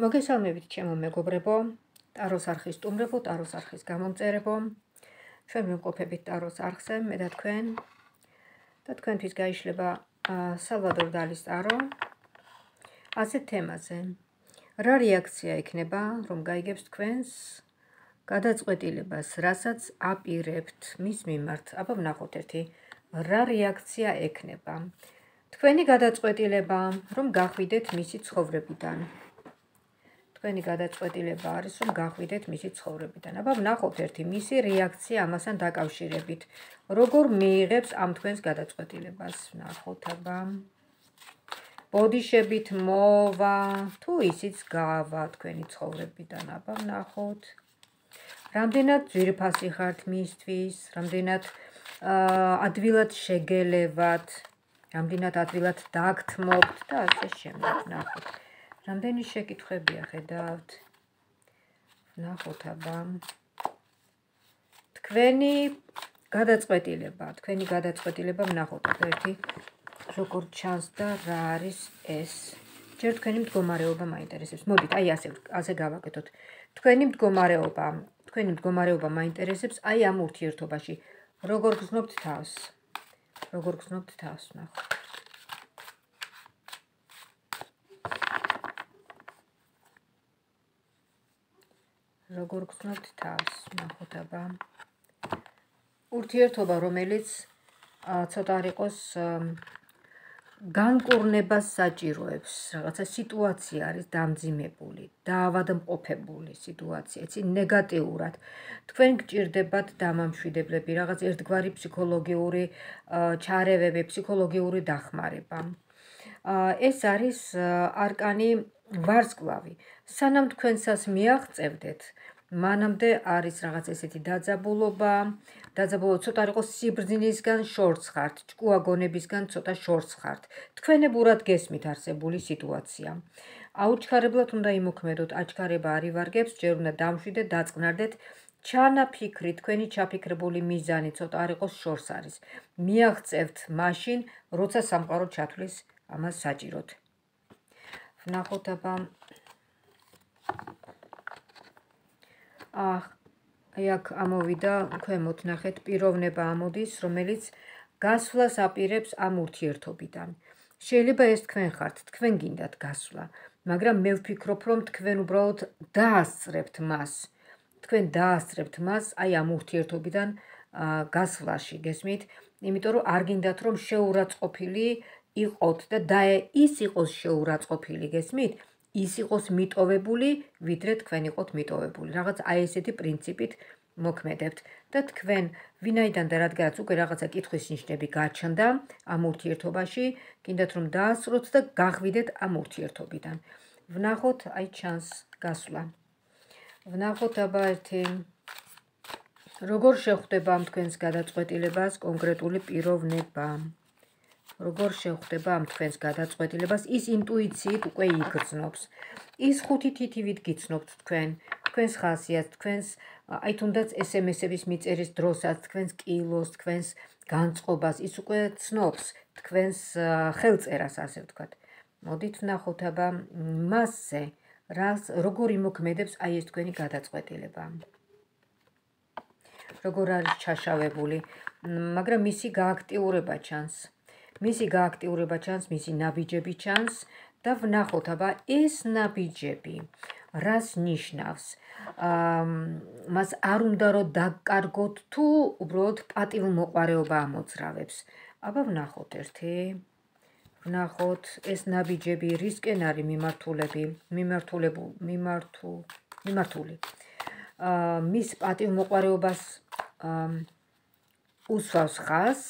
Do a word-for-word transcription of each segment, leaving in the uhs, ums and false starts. მოგესალმებით ჩემო მეგობრებო, ტაროს არხის სტუმრებო, ტაროს არხის გამომწერებო. Ჩვენ მივყოფებით ტაროს არხზე, მე და თქვენ. და თქვენთვის გაიშლება სალვადორ დალის ტარო. ასეთ თემაზე. Რა რეაქცია ექნება, რომ გაიგებს თქვენს გადაწყვეტილებას, რასაც აპირებთ მის მიმართ. აბა ვნახოთ ერთი რა რეაქცია ექნება. Თქვენი გადაწყვეტილება, რომ გახვიდეთ მისი ცხოვრებიდან. Თქვენი გადაწყვეტილება არის, რომ გახვიდეთ მისი ცხოვრებიდან. აბა ვნახოთ ერთი მისი რეაქცია ამასთან დაკავშირებით. Როგორ მიიღებს ამ თქვენს გადაწყვეტილებას? Ვნახოთ აბა. ბოდიშებით მოვა, თუ ისიც გავა თქვენი ცხოვრებიდან. აბა ვნახოთ. Რამდენად ძვირფასი ხართ მისთვის, რამდენად ადვილად შეგელევათ. Რამდენად ადვილად დაგთმობთ და ასე შემდეგ. ნახოთ. Რამდენი შეკითხვებია ხედავთ. ნახოთ აბა. Თქვენი გადაწყვეტილება, თქვენი გადაწყვეტილება ნახოთ ერთი როგორ ჩანს და რა არის ეს. Ჯერ თქვენი მდგომარეობა მაინტერესებს. მოდით, აი ასე ასე გავაკეთოთ. Თქვენი მდგომარეობა, თქვენი მდგომარეობა მაინტერესებს აი ამ ურთიერთობაში. Როგორ გრძნობთ თავს? Როგორ გრძნობთ თავს, ნახოთ. Როგორ გრძნობთ თავს, ნახოთ აბა. ურთიერთობა, რომელიც ცოტა არ იყოს განკურნებას საჭიროებს, რაღაცა სიტუაცია არის დამძიმებული, დაავადმყოფებული სიტუაცია, იცი ნეგატიურად. თქვენ გჭირდებათ დამამშვიდებლები, რაღაც ერთგვარი ფსიქოლოგიური ჩარევები, ფსიქოლოგიური დახმარება. ეს არის არკანი ვარსკვლავი. სანამ თქვენსას მიაღწევდეთ, მანამდე არის რაღაც ესეთი დაძაბულობა, დაძაბულობა ცოტა არ იყოს სიბრძნისგან შორს ხართ, ჭკუაგონებისგან ცოტა შორს ხართ. თქვენებურად გესმით არსებული სიტუაცია. აუჩქარებლად უნდა იმოქმედოთ, აჩქარება არ ივარგებს, ჯერ უნდა დამშვიდეთ, დაწყნარდეთ, ჩანაფიქრი, თქვენი ჩაფიქრებული მიზანი ცოტა არ იყოს შორს არის. მიაღწევთ მაშინ, როცა სამყარო ჩათვლის ამას საჭიროდ. ვნახოთ აბა. Αχ, აქ ამოვიდა ქვემოთ ნახეთ პიროვნება ამოდის, რომელიც გასვლას აპირებს ამ ურთიერთობიდან. Შეიძლება ეს თქვენ ხართ, თქვენ გინდათ გასვლა, მაგრამ მე ვფიქრობ, რომ თქვენ უბრალოდ დაასწრებთ მას. Თქვენ დაასწრებთ მას აი ამ ურთიერთობიდან გასვლაში, გესმით? იმიტომ რომ არ გინდათ რომ შეურაცხყოფილი იყოთ და და ის იყოს შეურაცხყოფილი, გესმით? Ის იყოს მიტოვებული, ვიდრე თქვენ იყოთ მიტოვებული. Რაღაც აი ესეთი პრინციპით მოქმედებთ და თქვენ ვინაიდან და რადგანაც უკვე რაღაცა კითხვის ნიშნები გაჩნდა ამ ურთიერთობაში, გინდათ რომ დაასწროთ და გახვიდეთ ამ ურთიერთობიდან. Ვნახოთ აი ჩანს გასვლა. Ვნახოთ აბა ერთი როგორ შეხვდება ამ თქვენს გადაწყვეტილებას კონკრეტული პიროვნება. Როგორ შეხვდება ამ თქვენს გადაწყვეტილებას, ის ინტუიციით უკვე იგრძნობს. Ის ხუთი თითივით გიცნობთ თქვენ, თქვენს ხასიათს, თქვენს აი თუნდაც ესემესების მიწერის დროსაც, თქვენს კილოს, თქვენს განწყობას, ის უკვე ცნობს, თქვენს ხელწერას ასე ვთქვათ. მოდით ვნახოთ აბა მასზე, რას როგორ იმოქმედებს აი ეს თქვენი გადაწყვეტილება. Როგორ არის ჩაშავებული, მაგრამ მისი გააქტიურება ჩანს. Მისი გააქტიურება ჩანს, მისი ნაბიჯები ჩანს და ვნახოთ აბა ეს ნაბიჯები რას ნიშნავს? მას არ უნდა რომ დაკარგოთ თუ უბრალოდ პატივმოყარეობა ამოძრავებს. Აბა ვნახოთ ერთი. Ვნახოთ ეს ნაბიჯები რისკენ არის მიმართულები, მიმართულებო, მიმართუ, მიმართული. აა მის პატივმოყარეობას უსვავს ხაზს.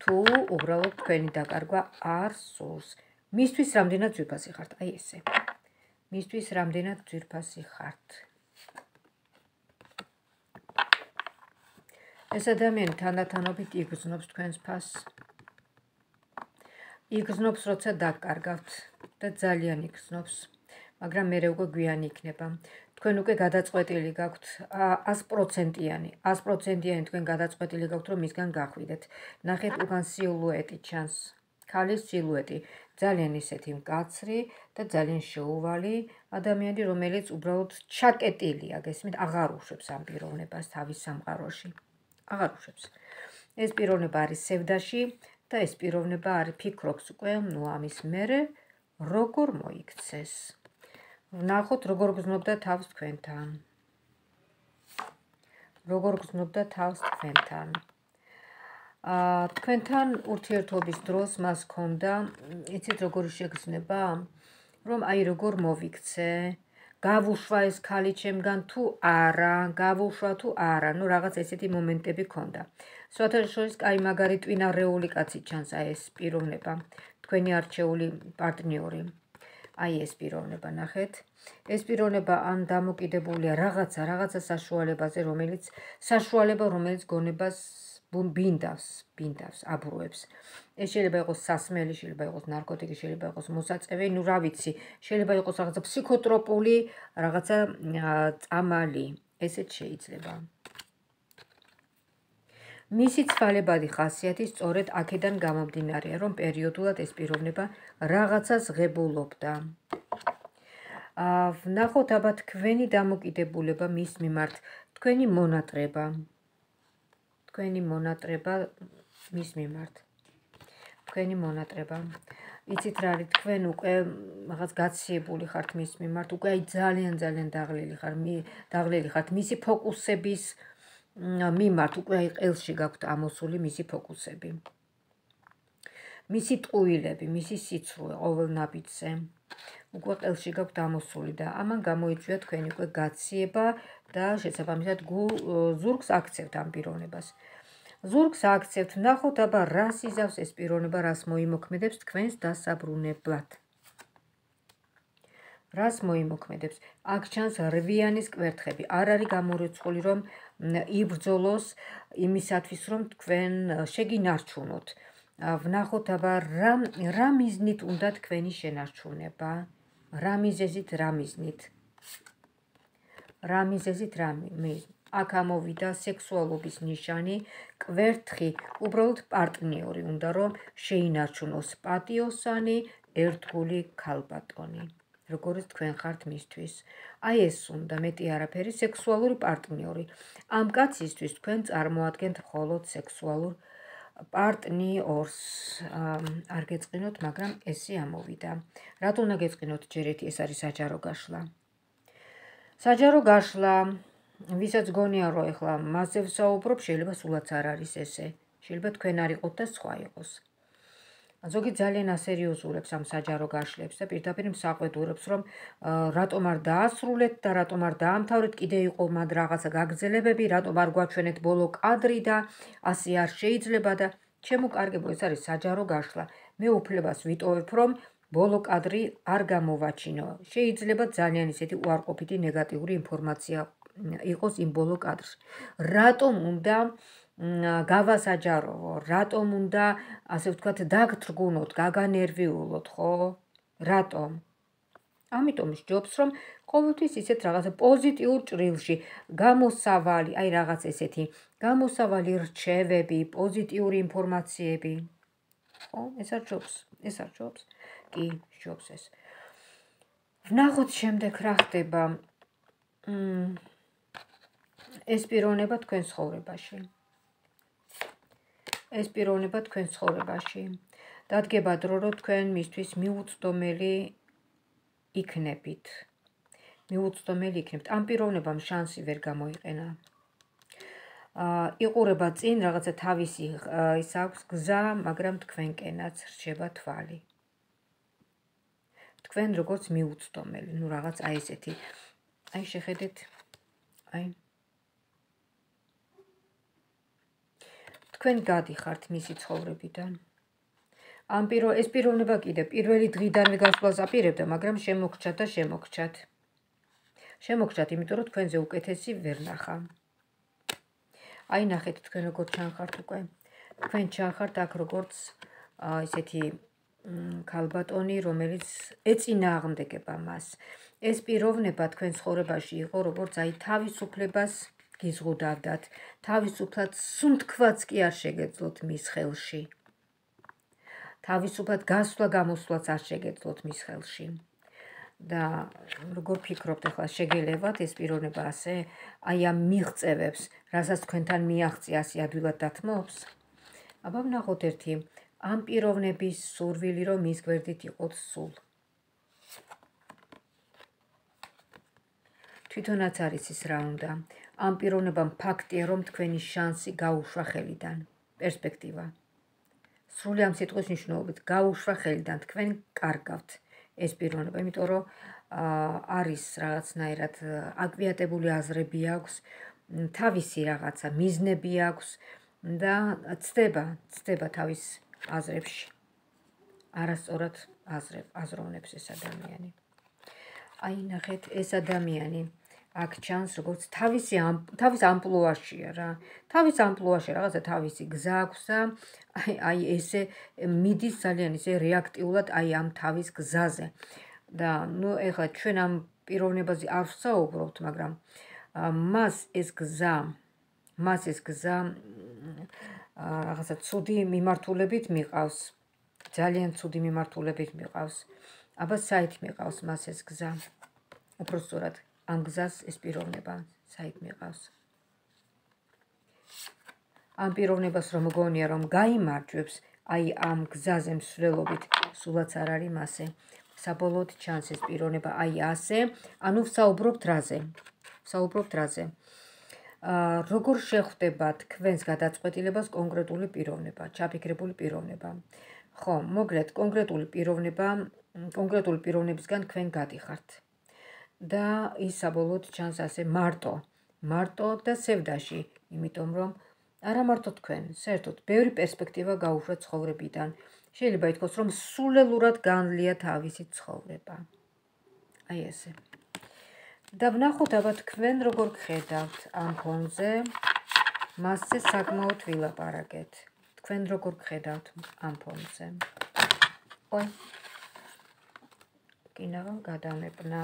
Თუ უბრალოდ თქვენი დაკარგვა არ სურს. Მისთვის რამდენად ძვირფასი ხართ? Აი ესე. Მისთვის რამდენად ძვირფასი ხართ? ეს ადამიანი თანდათანობით იგრძნობს თქვენს ფასს. იგრძნობს, როცა დაკარგავთ და ძალიან იგრძნობს, მაგრამ მერე უკვე გვიანი იქნება. Თქვენ უკვე გადაწყვეტილი გაქვთ ას პროცენტიანი. ას პროცენტიანი თქვენ გადაწყვეტილი გაქვთ, რომ მისგან გახვიდეთ. ნახეთ, უკან სილუეტი ჩანს. ქალის სილუეტი, ძალიან ისეთი მკაცრი და ძალიან შეუვალი ადამიანი, რომელიც უბრალოდ ჩაკეტილია, გესმით, აღარ უშვებს ამ პიროვნებას თავის სამყაროში. Აღარ უშვებს. ეს პიროვნება არის სევდაში და ეს პიროვნება არის ფიქრობს უკვე ნუ ამის მერე როგორ მოიქცეს. Ვნახოთ როგორ გრძნობდა თავს თქვენთან. Როგორ გრძნობდა თავს თქვენთან. აა თქვენთან ურთიერთობის დროს მას ჰქონდა, იცით როგორი შეგრძნება, რომ აი როგორ მოვიქცე, გავუშვა ეს ქალი ჩემგან თუ არა, გავუშვა თუ არა, ну რაღაც ესეთი მომენტები ჰქონდა. Საერთაშორის აი მაგარი ტვინარეული კაცი ჩანს აი ეს პიროვნება, თქვენი არჩეული პარტნიორი. Აი ეს პიროვნება ნახეთ. ეს პიროვნება ან დამოკიდებულია რაღაცა რაღაცა საშუალებაზე, რომელიც საშუალება, რომელიც გონებას ბინდავს, ბინდავს, აბუროებს. ეს შეიძლება იყოს სასმელი, შეიძლება იყოს ნარკოტიკი, შეიძლება იყოს მოსაწევი, ну რა ვიცი, შეიძლება იყოს რაღაცა ფსიქოტროპული, რაღაცა წამალი. ესეც შეიძლება. მისი ცვალებადი ხასიათი სწორედ აქედან გამომდინარეა, რომ პერიოდულად ეს პიროვნება რაღაცას ღებულობდა. ვნახოთ აბა თქვენი დამოკიდებულება მის მიმართ, თქვენი მონატრება. Თქვენი მონატრება მის მიმართ. Თქვენი მონატრება. Იცით რა არის, თქვენ უკვე რაღაც გაციებული ხართ მის მიმართ, უკვე ძალიან ძალიან დაღლილი ხარ, დაღლილი ხართ მისი ფოკუსების მიმართ უკვე ყელში გაქვთ ამოსული მისი ფოკუსები. მისი ტყუილები, მისი სიცრუე ყოველ ნაბიჯზე. Უკვე ყელში გაქვთ ამოსული და ამან გამოიწვია თქვენი უკვე გაციება და შესაბამისად ზურგს აქცევთ ამ პიროვნებას. ზურგს აქცევთ, ნახოთ აბა რას იზავს ეს პიროვნება, რას მოიმოქმედებს თქვენს დასაბრუნებლად. Რას მოიმოქმედებს? Აქ ჩანს რვიანის კვერთხები. არ არის გამორიცხული, რომ იბრძოლოს იმისათვის, რომ თქვენ შეგინარჩუნოთ. Ვნახოთ აბა რა რა მიზნით უნდა თქვენი შენარჩუნება? რა მიზეზით, რა მიზნით? რა მიზეზით, რა მიზნით? აქ ამოვიდა სექსუალობის ნიშანი, კვერთხი, უბრალოდ პარტნიორი უნდა რომ შეინარჩუნოს პატიოსანი, ერთგული ქალბატონი. Როგორც თქვენ ხართ მისთვის. Აი ეს უნდა მეტი არაფერი სექსუალური პარტნიორი. Ამ კაცისთვის თქვენ წარმოადგენთ მხოლოდ სექსუალურ პარტნიორს. არ გეწყინოთ, მაგრამ ესე ამოვიდა. რატო უნდა გეწყინოთ ჯერეთი? ეს არის საჯარო გაშლა. საჯარო გაშლა, ვისაც გონია რომ ეხლა მასზე ვსაუბრობ, შეიძლება სულაც არ არის ესე. შეიძლება თქვენ არ იყოთ და სხვა იყოს. Ზოგი ძალიან ასერიოზულებს ამ საჯარო გაშლებს და პირდაპირ მსაყვედურებს, რომ რატომ არ დაასრულეთ და რატომ არ დაამთავრეთ, კიდე იყო მანდ რაღაცა გაგრძელებები, რატომ არ გვაჩვენეთ ბოლო კადრი და ასე არ შეიძლება და შემოკარგებო, ეს არის საჯარო გაშლა. მე უფლებას ვიტოვებ, რომ ბოლო კადრი არ გამოვაჩინო. შეიძლება ძალიან ისეთი უარყოფითი ნეგატიური ინფორმაცია იყოს იმ ბოლო კადრში. Რატომ უნდა გავასაჯაროვო, რატომ უნდა, ასე ვთქვათ, დაგთრგუნოთ, გაგანერვიულოთ, ხო? რატომ? ამიტომ ვსჯობს, რომ ყოველთვის ისეთ რაღაცა პოზიტიურ ჭრილში გამოსავალი, აი რაღაც ესეთი, გამოსავალი რჩევები, პოზიტიური ინფორმაციები. ხო, ეს არ ვსჯობს, ეს არ ვსჯობს. კი, ვსჯობს ეს. ვნახოთ შემდეგ რა ხდება. ეს პიროვნება თქვენ ცხოვრებაში. ეს პიროვნება თქვენ ცხოვრებაში. Დადგება დრო, რომ თქვენ მისთვის მიუწვდომელი იქნებით. მიუწვდომელი იქნებით. Ამ პიროვნებამ შანსი ვერ გამოიყენა. იყურება წინ, რაღაცა თავისი ის აქვს გზა, მაგრამ თქვენკენაც რჩება თვალი. თქვენ როგორც მიუწვდომელი, ну რაღაც აი ესეთი. აი შეხედეთ. აი თქვენ გადიხართ მისი ცხოვრებიდან. Ამ პირო ეს პიროვნება კიდე პირველი დღიდანვე გასვლას აპირებდა, მაგრამ შემოგჩათ და შემოგჩათ. შემოგჩათ, იმიტომ რომ თქვენზე უკეთესი ვერ ნახა. Აი ნახეთ თქვენ როგორ ჩანხართ უკვე. Თქვენ ჩანხართ აქ როგორც ესეთი ქალბატონი, რომელიც ეწინააღმდეგება მას. ეს პიროვნება თქვენ ცხოვრებაში იყო, როგორც აი თავისუფლებას გიზღუდავდათ, თავისუფლად სუნთქვაც კი არ შეგეძლოთ მის ხელში. თავისუფლად გასვლა-გამოსვლაც არ შეგეძლოთ მის ხელში. და როგორ ფიქრობთ ახლა შეგელევათ ეს პიროვნება ასე აი ამ მიღწევებს, რასაც თქვენთან მიაღწია ასე ადვილად დათმობს? აბა ვნახოთ ერთი ამ პიროვნების სურვილი რომ მის გვერდით იყოთ სულ. თვითონაც არის ის რა უნდა. Am პიროვნებამ ფაქტია რომ თქვენი შანსი გაუშვა ხელიდან. Perspectiva. Სრული ამ სიტყვის ნიშნულობით გაუშვა ხელიდან თქვენ კარგავთ. Ეს პიროვნება, იმიტომ რომ არის რაღაცნაირად აკვიატებული აზრები აქვს, თავისი რაღაცა მიზნები აქვს და ცდება, ცდება თავის აზრებში. არასწორად აზროვნებს ეს ადამიანი. Აი ნახეთ, ეს ადამიანი აქ ჩანს როგორც თავისი თავის ამპლუაშია რა. Თავის ამპლუაში რაღაცა თავისი გზა აქვს და აი აი ესე მიდის ძალიან ისე რეაქტიულად აი ამ თავის გზაზე. და ნუ ეხლა ჩვენ ამ პიროვნებაზე არ ვსაუბრობთ, მაგრამ მას ეს გზა მას ეს გზა რაღაცა ცუდი მიმართულებით მიყავს. ძალიან ცუდი მიმართულებით მიყავს. აბა საით მიყავს მას ეს გზა? უფრო სწორად Am gzas es pirovneba, sait miqavs. Am pirovnebas rom gonia rom gaimartveps, ai am gzazem svelobit, sulats ar ari mase. Sabolot chans es pirovneba ai ase, anu vsaubrobt raze. Vsaubrobt raze. Rogor shekhvdeba tkvens gadatzqvetilebas konkretuli pirovneba, chapikrebuli pirovneba. Xo, mogret konkretuli pirovneba, konkretuli pirovnebisgan tkven gadixart. Da is sabolot chans ase marto marto da sevdashi imitom rom ara marto tkven sertot bevri perspektiva gaufra tskhobrebidan შეიძლება ითქვას რომ სულელურად განვლია თავისი ცხოვრება აი ესე და ვნახოთ აბა თქვენ როგორ გხედავთ ამ ფონზე მასზე საკმაოდ ვილაპარაკეთ თქვენ როგორ გხედავთ ამ ფონზე ო კინაღამ გადამეპნა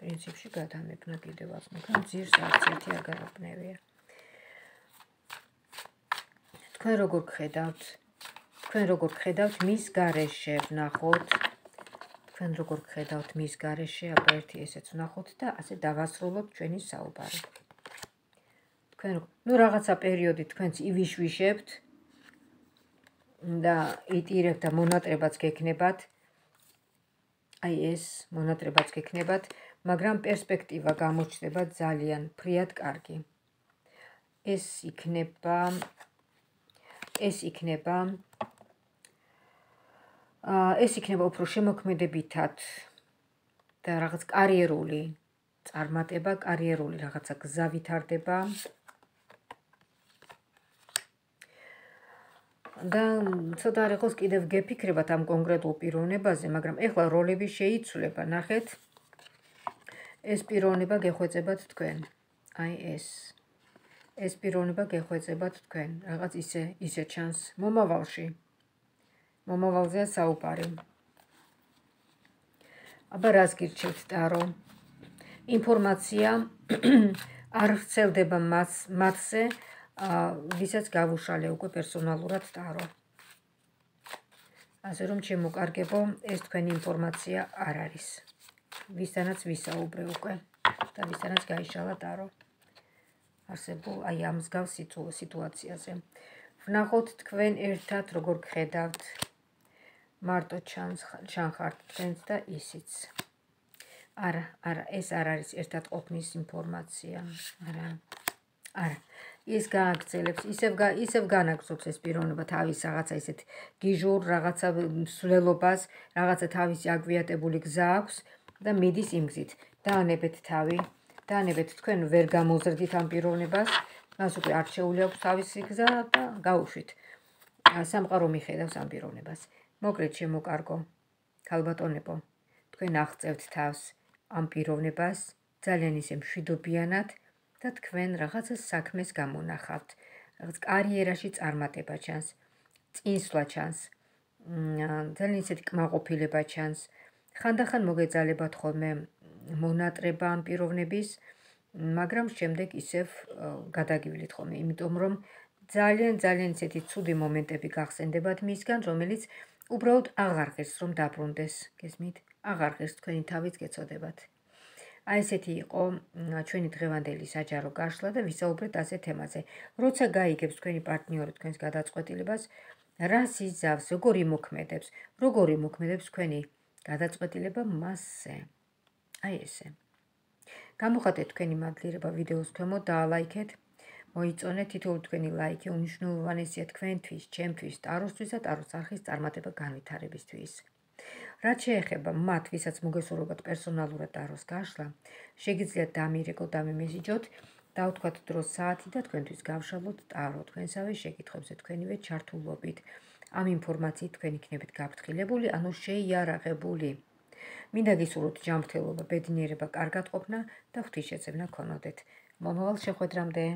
Principii gadamepna კიდევ აქ ძირს არც ერთი არ გააყნევია. Თქვენ როგორ გხედავთ? Თქვენ როგორ გხედავთ მის გარეშე? Ვნახოთ. Თქვენ როგორ გხედავთ მის გარეშე? Აბა ერთი ესეც ვნახოთ და ასე დავასრულოთ ჩვენი საუბარი. Თქვენ ნუ რაღაცა პერიოდი თქვენც ივიშვიშებთ და იტირებთ და მონატრებაც გეკნებათ. Ai ეს მონატრებაც გეკნებათ. Მაგრამ პერსპექტივა გამოჩნდება ძალიან ფრიად კარგი. ეს იქნება ეს იქნება ეს იქნება უფრო შემოქმედებითად და რაღაც კარიერული წარმატება, კარიერული რაღაცა გზა ვითარდება. და ცოტა რეგოს კიდევ გეფიქრებათ ამ კონკრეტულ პიროვნებაზე, მაგრამ ეხლა როლები შეიცვლება, ნახეთ. ეს პიროვნება გეხვეწებათ თქვენ. Ai ეს. ეს პიროვნება გეხვეწებათ თქვენ. Რაღაც ისე, ისე ჩანს მომავალში. მომავალზეა საუბარი. აბა რას გირჩევთ დარო? Ინფორმაცია არ ვრცელდება მათზე, ვისაც გავუშალე უკვე პერსონალურად დარო. ასე რომ შემოკარგებო, ეს თქვენი ინფორმაცია არ არის. Visanați visa obreucă, dar visanați că aici la taro. Arsebu, aiam zgav situația se. Vnahot tkven ertat rogor ghedaut. Marto chanhart tkvensta isic. Ara, ara, es araris ertat opmis informația. Ara, ara. Ის გააგრძელებს ისევ ისევ განაგზობს ეს პიროვნება თავის რაღაცა ისეთ გიჟურ რაღაცა მსვლელობას რაღაცა თავისი აგვიატებული გზა აქვს და მიდის იმ გზით დაანებეთ თავი დაანებეთ თქვენ ვერ გამოზრდით ამ პიროვნებას მას უკვე არ შეუძლია თავისი გზა და გაუშვით სამყარო მიხედავს ამ პიროვნებას მოკლედ შემოკარგო ქალბატონებო თქვენ აღწევთ თავს ამ პიროვნებას ძალიან ისე მშვიდობიანად და თქვენ რაღაცა საქმეს გამონახავთ. Რაღაც კარიერაში წარმატება ჩანს, წინსვლა ჩანს, ძალიან ისეთი კმაყოფილება ჩანს. Ხანდახან მოგეძალებათ ხოლმე მონატრება ამ პიროვნების, მაგრამ შემდეგ ისევ გადაგივლით ხოლმე, იმიტომ რომ ძალიან ძალიან ისეთი ცუდი მომენტები გახსენდებათ მისგან, რომელიც უბრალოდ აღარ ღირს რომ დაბრუნდეს. გესმით? აღარ ღირს თქვენი თავიც გეწოდებათ. Ai seti იყო ჩვენი დღევანდელი საჯარო გაშლა და ვისაუბრეთ ასე თემაზე. Როცა გაიგებს თქვენი პარტნიორი თქვენს გადაწყვეტილებას, რას იზავს, როგორი მოქმედებს, როგორი მოქმედებს თქვენი გადაწყვეტილება მასზე. Აი ესე. გამოხატეთ თქვენი მადლიერება ვიდეოს ქვემოთ, დალაიქეთ, მოიწონეთ თითოეული თქვენი ლაიქი, უნიშნულოვანესია თქვენთვის, ჩემთვის, ტაროსთვის და ტაროს არხის წარმატება განვითარებისთვის. Რაც შეეხება მათ, ვისაც მოგესურვებათ პერსონალურად ტაროს გაშლა, შეგიძლიათ დამირეკოთ, დამიმესიჯოთ, დავთქვათ დროს საათი და თქვენთვის გავშალოთ ტარო თქვენსავე შეკითხვებზე თქვენივე ჩართულობით. Ამ ინფორმაციით თქვენ იქნებით გაფრთხილებული, ანუ შეიარაღებული. მინდა გისურვოთ ჯანმრთელობა, ბედნიერება, კარგად ყოფნა და ღვთისშეწევნა გქონოდეთ. მომავალ შეხვედრამდე.